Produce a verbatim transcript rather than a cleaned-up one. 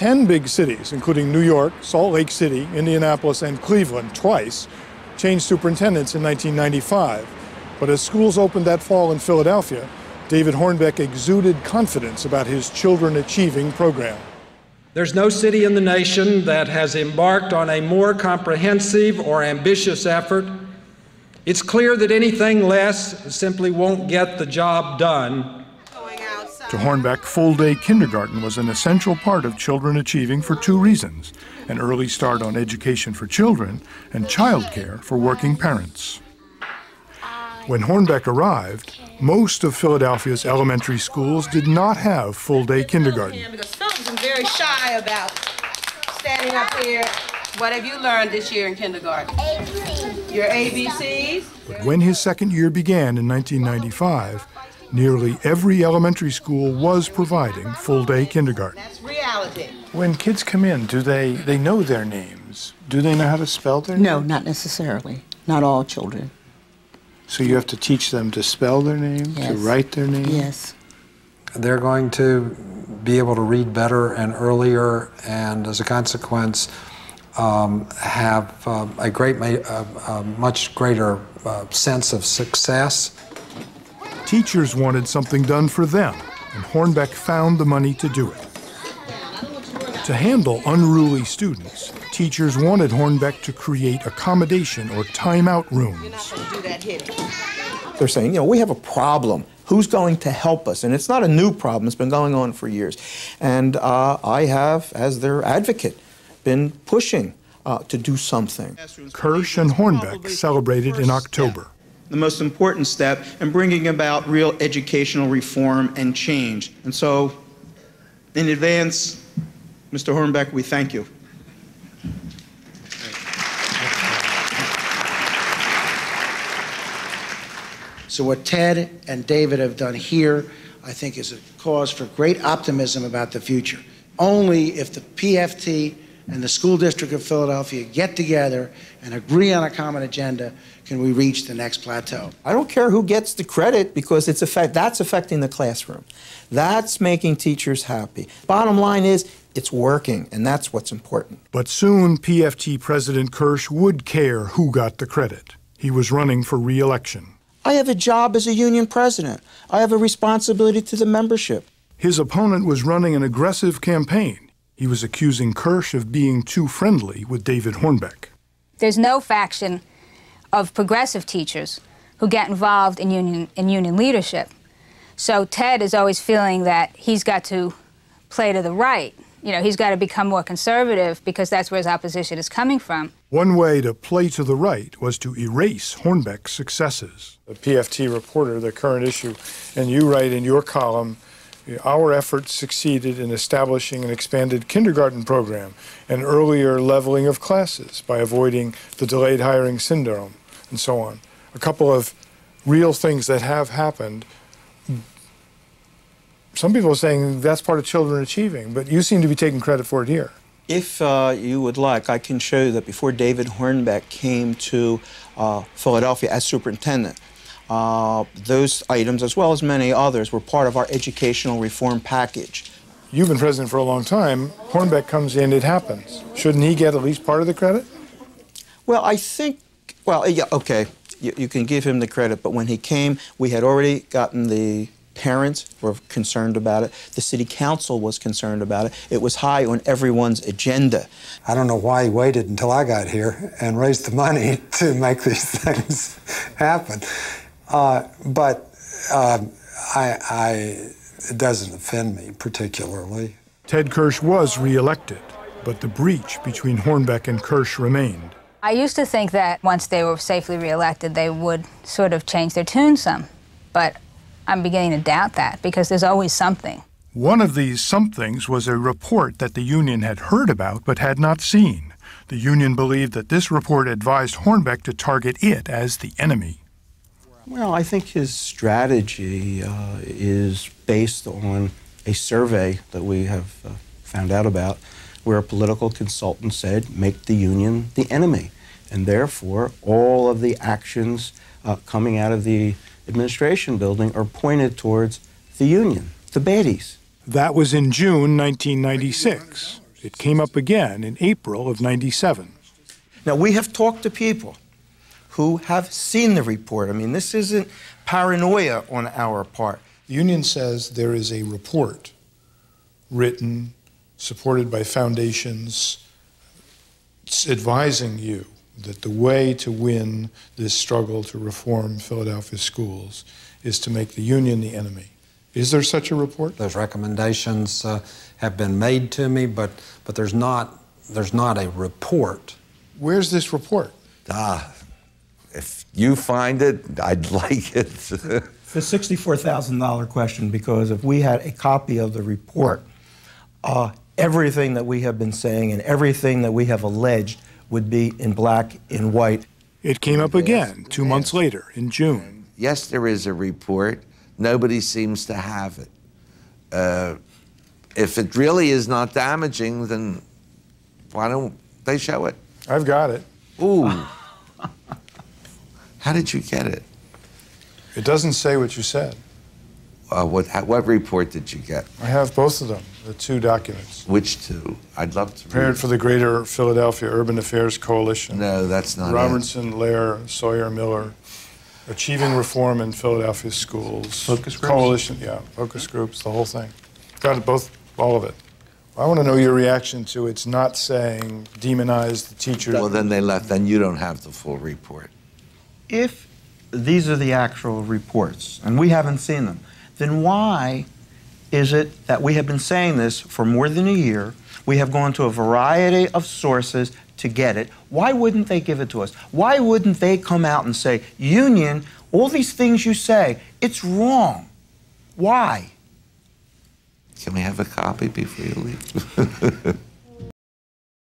ten big cities, including New York, Salt Lake City, Indianapolis, and Cleveland twice, changed superintendents in nineteen ninety-five. But as schools opened that fall in Philadelphia, David Hornbeck exuded confidence about his Children Achieving program. There's no city in the nation that has embarked on a more comprehensive or ambitious effort. It's clear that anything less simply won't get the job done. To Hornbeck, full-day kindergarten was an essential part of Children Achieving for two reasons: an early start on education for children and childcare for working parents. When Hornbeck arrived, most of Philadelphia's elementary schools did not have full-day kindergarten. Very shy about standing up here. What have you learned this year in kindergarten? A B C. Your A B Cs? But when his second year began in nineteen ninety-five, nearly every elementary school was providing full-day kindergarten. That's reality. When kids come in, do they, they know their names? Do they know how to spell their names? No, not necessarily. Not all children. So you have to teach them to spell their name, yes. to write their name? Yes. They're going to be able to read better and earlier, and as a consequence, um, have uh, a great, uh, a much greater uh, sense of success. Teachers wanted something done for them, and Hornbeck found the money to do it. To handle unruly students, teachers wanted Hornbeck to create accommodation or timeout rooms. You're not going to do that here. They're saying, you know, we have a problem. Who's going to help us? And it's not a new problem. It's been going on for years. And uh, I have, as their advocate, been pushing uh, to do something. Kirsch and Hornbeck celebrated in October. The most important step in bringing about real educational reform and change. And so, in advance, Mister Hornbeck, we thank you. So what Ted and David have done here, I think, is a cause for great optimism about the future. Only if the P F T and the School District of Philadelphia get together and agree on a common agenda can we reach the next plateau. I don't care who gets the credit, because it's effect that's affecting the classroom. That's making teachers happy. Bottom line is, it's working, and that's what's important. But soon, P F T President Kirsch would care who got the credit. He was running for re-election. I have a job as a union president. I have a responsibility to the membership. His opponent was running an aggressive campaign. He was accusing Kirsch of being too friendly with David Hornbeck. There's no faction of progressive teachers who get involved in union, in union leadership. So Ted is always feeling that he's got to play to the right. You know, he's got to become more conservative because that's where his opposition is coming from. One way to play to the right was to erase Hornbeck's successes. The P F T Reporter, the current issue, and you write in your column, our efforts succeeded in establishing an expanded kindergarten program and earlier leveling of classes by avoiding the delayed hiring syndrome and so on. A couple of real things that have happened. Some people are saying that's part of Children Achieving, but you seem to be taking credit for it here. If uh, you would like, I can show you that before David Hornbeck came to uh, Philadelphia as superintendent, uh, those items, as well as many others, were part of our educational reform package. You've been president for a long time. Hornbeck comes in, it happens. Shouldn't he get at least part of the credit? Well, I think, well, yeah, okay, you, you can give him the credit, but when he came, we had already gotten the parents were concerned about it. The city council was concerned about it. It was high on everyone's agenda. I don't know why he waited until I got here and raised the money to make these things happen. Uh, but uh, I, I, it doesn't offend me particularly. Ted Kirsch was reelected, but the breach between Hornbeck and Kirsch remained. I used to think that once they were safely reelected, they would sort of change their tune some, but I'm beginning to doubt that, because there's always something. One of these somethings was a report that the union had heard about but had not seen. The union believed that this report advised Hornbeck to target it as the enemy. Well, I think his strategy uh, is based on a survey that we have uh, found out about, where a political consultant said, make the union the enemy. And therefore, all of the actions uh, coming out of the administration building are pointed towards the union, the Beatties. That was in June nineteen ninety-six. It came up again in April of ninety-seven. Now, we have talked to people who have seen the report. I mean, this isn't paranoia on our part. The union says there is a report written, supported by foundations, advising you that the way to win this struggle to reform Philadelphia schools is to make the union the enemy. Is there such a report? Those recommendations uh, have been made to me, but, but there's not, there's not a report. Where's this report? Ah, if you find it, I'd like it. It's a sixty-four thousand dollar question, because if we had a copy of the report, uh, everything that we have been saying and everything that we have alleged would be in black and white. It came up again two months later, in June. Yes, there is a report. Nobody seems to have it. Uh, if it really is not damaging, then why don't they show it? I've got it. Ooh. How did you get it? It doesn't say what you said. Uh, what, what report did you get? I have both of them, the two documents. Which two? I'd love to Prepared read. For the Greater Philadelphia Urban Affairs Coalition. No, that's not Robertson, it. Lair, Sawyer, Miller. Achieving Reform in Philadelphia Schools. Focus groups? Coalition, yeah, focus groups, the whole thing. Got it, both, all of it. I want to know your reaction to it's not saying demonize the teachers. Well, then they left, then you don't have the full report. If these are the actual reports, and we haven't seen them, then why is it that we have been saying this for more than a year? We have gone to a variety of sources to get it. Why wouldn't they give it to us? Why wouldn't they come out and say, union, all these things you say, it's wrong? Why? Can we have a copy before you leave?